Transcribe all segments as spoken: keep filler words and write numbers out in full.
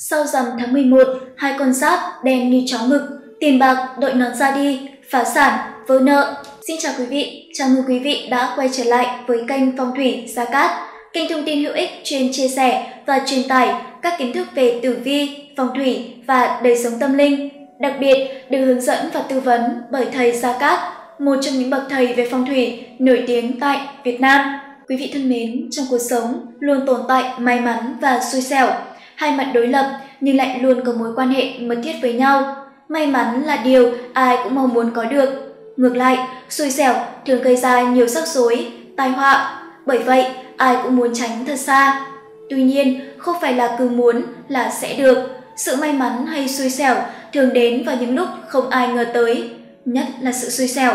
Sau rằm tháng mười một, hai con giáp đen như chó mực, tiền bạc đội nón ra đi, phá sản, vỡ nợ. Xin chào quý vị, chào mừng quý vị đã quay trở lại với kênh Phong thủy Gia Cát, kênh thông tin hữu ích chuyên chia sẻ và truyền tải các kiến thức về tử vi, phong thủy và đời sống tâm linh. Đặc biệt được hướng dẫn và tư vấn bởi thầy Gia Cát, một trong những bậc thầy về phong thủy nổi tiếng tại Việt Nam. Quý vị thân mến, trong cuộc sống luôn tồn tại may mắn và xui xẻo, hai mặt đối lập nhưng lại luôn có mối quan hệ mật thiết với nhau. May mắn là điều ai cũng mong muốn có được. Ngược lại, xui xẻo thường gây ra nhiều rắc rối, tai họa. Bởi vậy, ai cũng muốn tránh thật xa. Tuy nhiên, không phải là cứ muốn là sẽ được. Sự may mắn hay xui xẻo thường đến vào những lúc không ai ngờ tới, nhất là sự xui xẻo.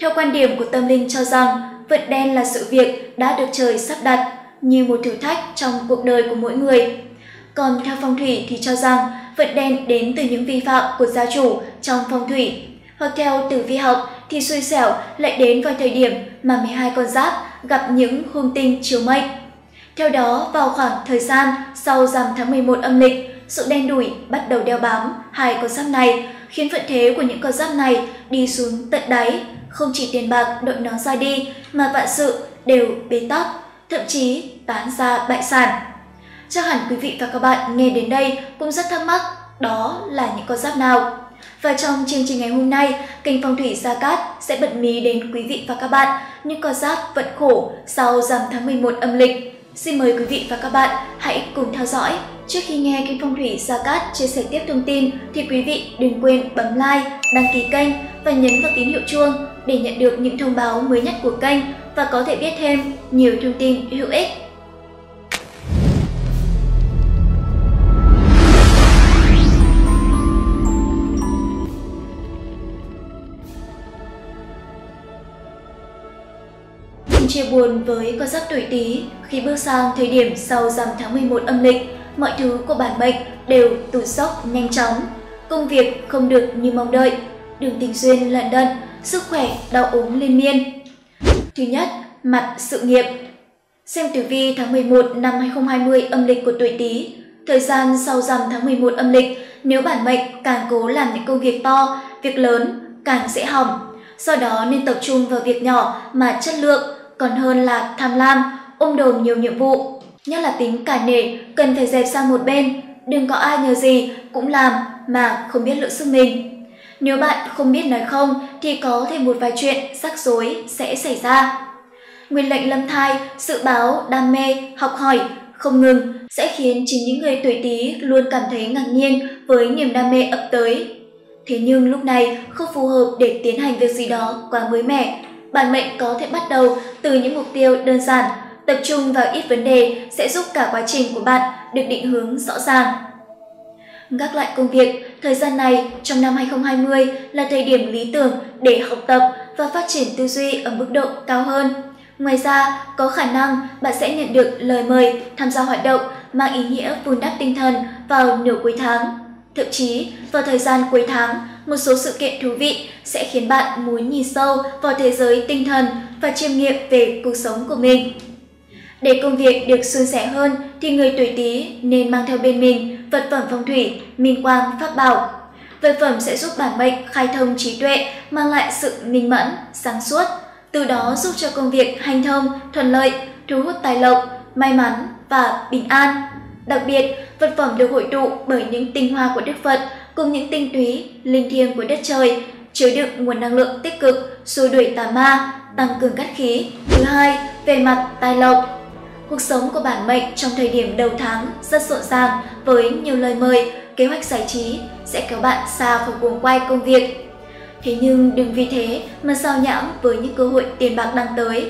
Theo quan điểm của tâm linh cho rằng, vận đen là sự việc đã được trời sắp đặt như một thử thách trong cuộc đời của mỗi người. Còn theo phong thủy thì cho rằng vận đen đến từ những vi phạm của gia chủ trong phong thủy. Hoặc theo tử vi học thì xui xẻo lại đến vào thời điểm mà mười hai con giáp gặp những hung tinh chiếu mệnh. Theo đó, vào khoảng thời gian sau rằm tháng mười một âm lịch, sự đen đủi bắt đầu đeo bám hai con giáp này, khiến vận thế của những con giáp này đi xuống tận đáy. Không chỉ tiền bạc đội nón ra đi mà vạn sự đều bế tắc, thậm chí tán ra bại sản. Chắc hẳn quý vị và các bạn nghe đến đây cũng rất thắc mắc đó là những con giáp nào. Và trong chương trình ngày hôm nay, kênh Phong thủy Gia Cát sẽ bật mí đến quý vị và các bạn những con giáp vận khổ sau rằm tháng mười một âm lịch. Xin mời quý vị và các bạn hãy cùng theo dõi. Trước khi nghe kênh Phong thủy Gia Cát chia sẻ tiếp thông tin thì quý vị đừng quên bấm like, đăng ký kênh và nhấn vào tín hiệu chuông để nhận được những thông báo mới nhất của kênh và có thể biết thêm nhiều thông tin hữu ích. Chia buồn với con giáp tuổi Tý, khi bước sang thời điểm sau rằm tháng mười một âm lịch, mọi thứ của bản mệnh đều tụt dốc nhanh chóng, công việc không được như mong đợi, đường tình duyên lận đận, sức khỏe đau ốm liên miên. Thứ nhất, mặt sự nghiệp. Xem tử vi tháng mười một năm hai không hai không âm lịch của tuổi Tý, thời gian sau rằm tháng mười một âm lịch, nếu bản mệnh càng cố làm những công việc to, việc lớn càng dễ hỏng, do đó nên tập trung vào việc nhỏ mà chất lượng, còn hơn là tham lam, ôm đồm nhiều nhiệm vụ. Nhất là tính cả nể cần phải dẹp sang một bên, đừng có ai nhờ gì cũng làm mà không biết lượng sức mình. Nếu bạn không biết nói không thì có thể một vài chuyện rắc rối sẽ xảy ra. Nguyên lệnh lâm thai, sự báo, đam mê, học hỏi không ngừng sẽ khiến chính những người tuổi Tý luôn cảm thấy ngạc nhiên với niềm đam mê ập tới. Thế nhưng lúc này không phù hợp để tiến hành việc gì đó quá mới mẻ. Bản mệnh có thể bắt đầu từ những mục tiêu đơn giản, tập trung vào ít vấn đề sẽ giúp cả quá trình của bạn được định hướng rõ ràng. Các loại công việc, thời gian này trong năm hai không hai không là thời điểm lý tưởng để học tập và phát triển tư duy ở mức độ cao hơn. Ngoài ra, có khả năng bạn sẽ nhận được lời mời tham gia hoạt động mang ý nghĩa vun đắp tinh thần vào nửa cuối tháng. Thậm chí, vào thời gian cuối tháng, một số sự kiện thú vị sẽ khiến bạn muốn nhìn sâu vào thế giới tinh thần và chiêm nghiệm về cuộc sống của mình. Để công việc được suôn sẻ hơn thì người tuổi Tý nên mang theo bên mình vật phẩm phong thủy, minh quang, pháp bảo. Vật phẩm sẽ giúp bản mệnh khai thông trí tuệ, mang lại sự minh mẫn, sáng suốt, từ đó giúp cho công việc hành thông, thuận lợi, thu hút tài lộc, may mắn và bình an. Đặc biệt, vật phẩm được hội tụ bởi những tinh hoa của Đức Phật cùng những tinh túy, linh thiêng của đất trời, chứa đựng nguồn năng lượng tích cực, xua đuổi tà ma, tăng cường cát khí. Thứ hai, về mặt tài lộc. Cuộc sống của bản mệnh trong thời điểm đầu tháng rất rộn ràng với nhiều lời mời, kế hoạch giải trí sẽ kéo bạn xa khỏi guồng quay công việc. Thế nhưng đừng vì thế mà sao nhãng với những cơ hội tiền bạc đang tới.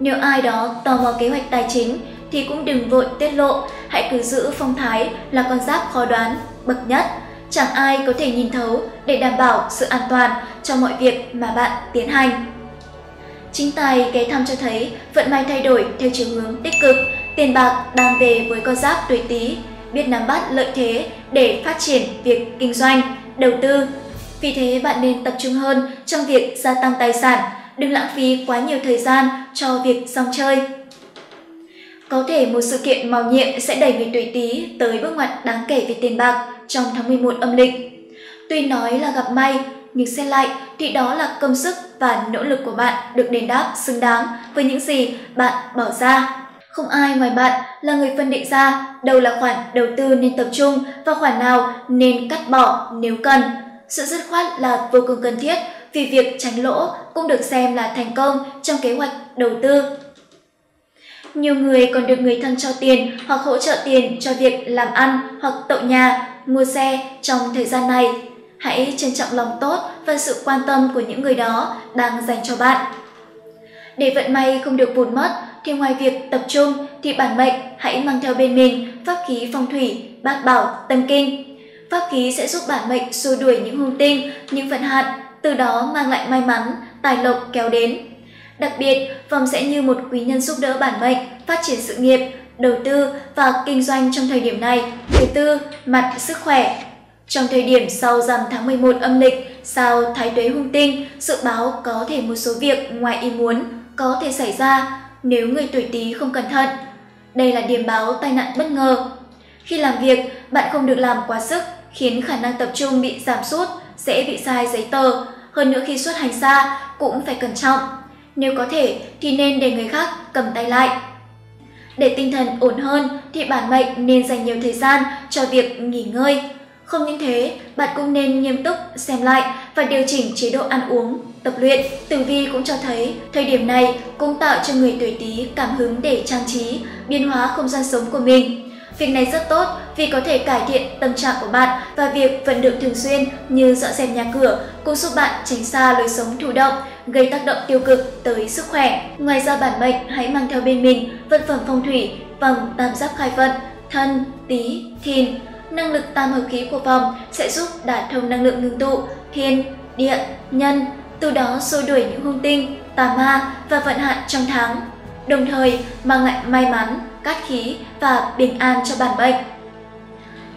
Nếu ai đó tò mò kế hoạch tài chính thì cũng đừng vội tiết lộ, hãy cứ giữ phong thái là con giáp khó đoán, bậc nhất. Chẳng ai có thể nhìn thấu để đảm bảo sự an toàn cho mọi việc mà bạn tiến hành. Chính tài ghé thăm cho thấy vận may thay đổi theo chiều hướng tích cực, tiền bạc đang về với con giáp tuổi Tý, biết nắm bắt lợi thế để phát triển việc kinh doanh, đầu tư. Vì thế bạn nên tập trung hơn trong việc gia tăng tài sản, đừng lãng phí quá nhiều thời gian cho việc rong chơi. Có thể một sự kiện màu nhiệm sẽ đẩy người tuổi Tý tới bước ngoặt đáng kể về tiền bạc trong tháng mười một âm lịch. Tuy nói là gặp may, nhưng xét lại thì đó là công sức và nỗ lực của bạn được đền đáp xứng đáng với những gì bạn bỏ ra. Không ai ngoài bạn là người phân định ra đâu là khoản đầu tư nên tập trung và khoản nào nên cắt bỏ nếu cần. Sự dứt khoát là vô cùng cần thiết vì việc tránh lỗ cũng được xem là thành công trong kế hoạch đầu tư. Nhiều người còn được người thân cho tiền hoặc hỗ trợ tiền cho việc làm ăn hoặc tậu nhà, mua xe trong thời gian này. Hãy trân trọng lòng tốt và sự quan tâm của những người đó đang dành cho bạn. Để vận may không được vụt mất thì ngoài việc tập trung thì bản mệnh hãy mang theo bên mình pháp khí phong thủy, bát bảo, tâm kinh. Pháp khí sẽ giúp bản mệnh xua đuổi những hung tinh, những vận hạn, từ đó mang lại may mắn, tài lộc kéo đến. Đặc biệt, vòng sẽ như một quý nhân giúp đỡ bản mệnh phát triển sự nghiệp, đầu tư và kinh doanh trong thời điểm này. Thứ tư, mặt sức khỏe. Trong thời điểm sau rằm tháng mười một âm lịch, sao Thái Tuế hung tinh, dự báo có thể một số việc ngoài ý muốn có thể xảy ra nếu người tuổi Tý không cẩn thận. Đây là điểm báo tai nạn bất ngờ. Khi làm việc, bạn không được làm quá sức, khiến khả năng tập trung bị giảm sút, dễ bị sai giấy tờ. Hơn nữa khi xuất hành xa cũng phải cẩn trọng. Nếu có thể thì nên để người khác cầm tay lại. Để tinh thần ổn hơn thì bản mệnh nên dành nhiều thời gian cho việc nghỉ ngơi. Không những thế, bạn cũng nên nghiêm túc xem lại và điều chỉnh chế độ ăn uống, tập luyện. Tử vi cũng cho thấy thời điểm này cũng tạo cho người tuổi Tý cảm hứng để trang trí, biến hóa không gian sống của mình. Việc này rất tốt vì có thể cải thiện tâm trạng của bạn và việc vận động thường xuyên như dọn dẹp nhà cửa cũng giúp bạn tránh xa lối sống thụ động, gây tác động tiêu cực tới sức khỏe. Ngoài ra bản mệnh hãy mang theo bên mình vật phẩm phong thủy vòng tam giác khai vận Thân, Tý, Thìn. Năng lực tam hợp khí của vòng sẽ giúp đả thông năng lượng ngưng tụ, thiên, địa, nhân, từ đó xua đuổi những hung tinh, tà ma và vận hạn trong tháng, đồng thời mang lại may mắn, cát khí và bình an cho bản mệnh.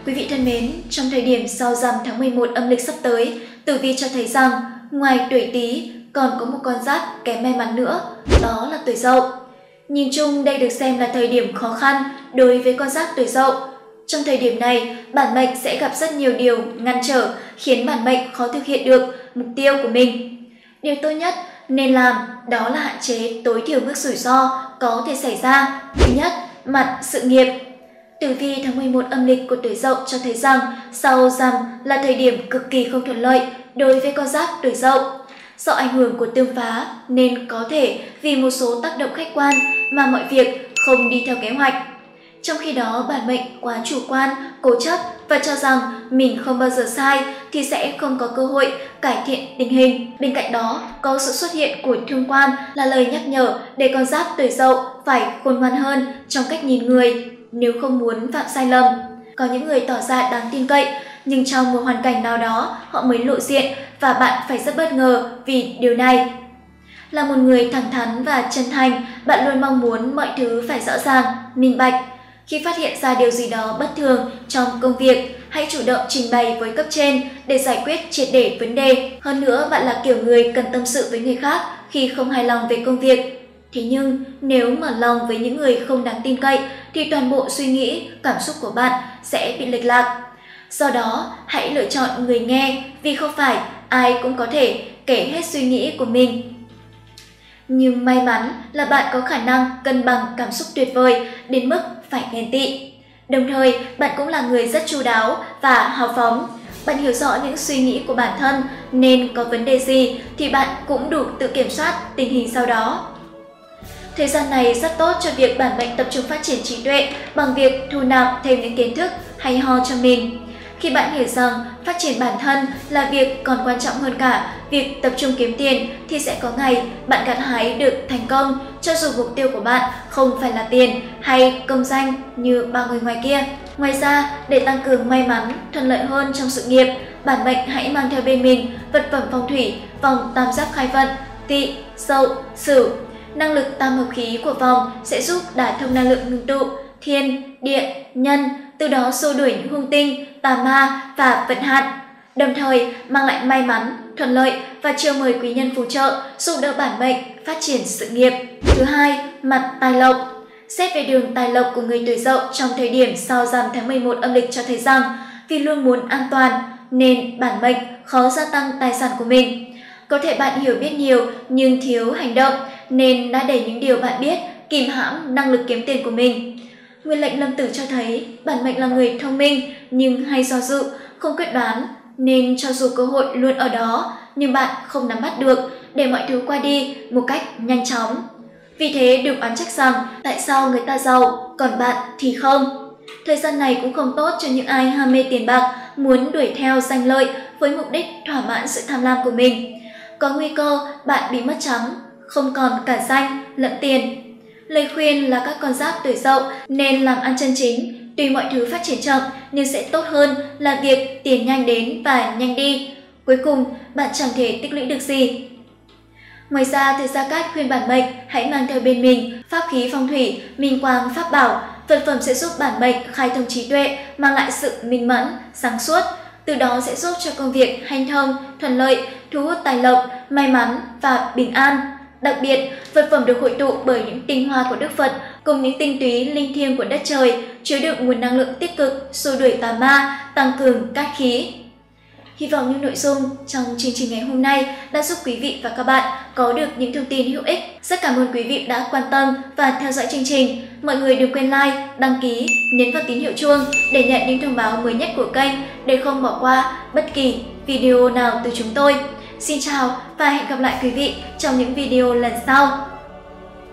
Quý vị thân mến, trong thời điểm sau rằm tháng mười một âm lịch sắp tới, tử vi cho thấy rằng ngoài tuổi Tý còn có một con giáp kém may mắn nữa, đó là tuổi Dậu. Nhìn chung đây được xem là thời điểm khó khăn đối với con giáp tuổi Dậu. Trong thời điểm này, bản mệnh sẽ gặp rất nhiều điều ngăn trở khiến bản mệnh khó thực hiện được mục tiêu của mình. Điều tốt nhất nên làm đó là hạn chế tối thiểu mức rủi ro có thể xảy ra. Thứ nhất, mặt sự nghiệp. Tử vi tháng mười một âm lịch của tuổi Dậu cho thấy rằng sau rằm là thời điểm cực kỳ không thuận lợi đối với con giáp tuổi Dậu. Do ảnh hưởng của tương phá nên có thể vì một số tác động khách quan mà mọi việc không đi theo kế hoạch. Trong khi đó, bản mệnh quá chủ quan, cố chấp và cho rằng mình không bao giờ sai thì sẽ không có cơ hội cải thiện tình hình. Bên cạnh đó, có sự xuất hiện của thương quan là lời nhắc nhở để con giáp tuổi Dậu phải khôn ngoan hơn trong cách nhìn người nếu không muốn phạm sai lầm. Có những người tỏ ra đáng tin cậy, nhưng trong một hoàn cảnh nào đó họ mới lộ diện và bạn phải rất bất ngờ vì điều này. Là một người thẳng thắn và chân thành, bạn luôn mong muốn mọi thứ phải rõ ràng, minh bạch. Khi phát hiện ra điều gì đó bất thường trong công việc, hãy chủ động trình bày với cấp trên để giải quyết triệt để vấn đề. Hơn nữa, bạn là kiểu người cần tâm sự với người khác khi không hài lòng về công việc. Thế nhưng, nếu mở lòng với những người không đáng tin cậy thì toàn bộ suy nghĩ, cảm xúc của bạn sẽ bị lệch lạc. Do đó, hãy lựa chọn người nghe vì không phải ai cũng có thể kể hết suy nghĩ của mình. Nhưng may mắn là bạn có khả năng cân bằng cảm xúc tuyệt vời đến mức phải ghen tị. Đồng thời, bạn cũng là người rất chu đáo và hào phóng. Bạn hiểu rõ những suy nghĩ của bản thân nên có vấn đề gì thì bạn cũng đủ tự kiểm soát tình hình sau đó. Thời gian này rất tốt cho việc bản mệnh tập trung phát triển trí tuệ bằng việc thu nạp thêm những kiến thức hay ho cho mình. Khi bạn hiểu rằng phát triển bản thân là việc còn quan trọng hơn cả việc tập trung kiếm tiền thì sẽ có ngày bạn gặt hái được thành công cho dù mục tiêu của bạn không phải là tiền hay công danh như bao người ngoài kia. Ngoài ra, để tăng cường may mắn, thuận lợi hơn trong sự nghiệp, bản mệnh hãy mang theo bên mình vật phẩm phong thủy, vòng tam giác khai vận, Tỵ, Dậu, Sửu. Năng lực tam hợp khí của vòng sẽ giúp đả thông năng lượng ngưng tụ, thiên, địa, nhân, từ đó xua đuổi những hung tinh, tà ma và vận hạn, đồng thời mang lại may mắn, thuận lợi và chiêu mời quý nhân phù trợ giúp đỡ bản mệnh phát triển sự nghiệp. Thứ hai, mặt tài lộc. Xét về đường tài lộc của người tuổi Dậu trong thời điểm sau rằm tháng mười một âm lịch cho thấy rằng vì luôn muốn an toàn nên bản mệnh khó gia tăng tài sản của mình. Có thể bạn hiểu biết nhiều nhưng thiếu hành động nên đã để những điều bạn biết kìm hãm năng lực kiếm tiền của mình. Nguyên lệnh Lâm Tử cho thấy bản mệnh là người thông minh nhưng hay do dự, không quyết đoán nên cho dù cơ hội luôn ở đó nhưng bạn không nắm bắt được, để mọi thứ qua đi một cách nhanh chóng. Vì thế đừng oán trách rằng tại sao người ta giàu còn bạn thì không. Thời gian này cũng không tốt cho những ai ham mê tiền bạc, muốn đuổi theo danh lợi với mục đích thỏa mãn sự tham lam của mình. Có nguy cơ bạn bị mất trắng, không còn cả danh lẫn tiền. Lời khuyên là các con giáp tuổi Dậu nên làm ăn chân chính. Tuy mọi thứ phát triển chậm nhưng sẽ tốt hơn là việc tiền nhanh đến và nhanh đi. Cuối cùng, bạn chẳng thể tích lũy được gì. Ngoài ra, thầy Gia Cát khuyên bản mệnh hãy mang theo bên mình pháp khí phong thủy, minh quang, pháp bảo. Vật phẩm sẽ giúp bản mệnh khai thông trí tuệ, mang lại sự minh mẫn, sáng suốt. Từ đó sẽ giúp cho công việc hanh thông, thuận lợi, thu hút tài lộc, may mắn và bình an. Đặc biệt, vật phẩm được hội tụ bởi những tinh hoa của Đức Phật cùng những tinh túy linh thiêng của đất trời, chứa đựng nguồn năng lượng tích cực, xua đuổi tà ma, tăng cường cát khí. Hy vọng những nội dung trong chương trình ngày hôm nay đã giúp quý vị và các bạn có được những thông tin hữu ích. Rất cảm ơn quý vị đã quan tâm và theo dõi chương trình. Mọi người đừng quên like, đăng ký, nhấn vào tín hiệu chuông để nhận những thông báo mới nhất của kênh, để không bỏ qua bất kỳ video nào từ chúng tôi. Xin chào và hẹn gặp lại quý vị trong những video lần sau.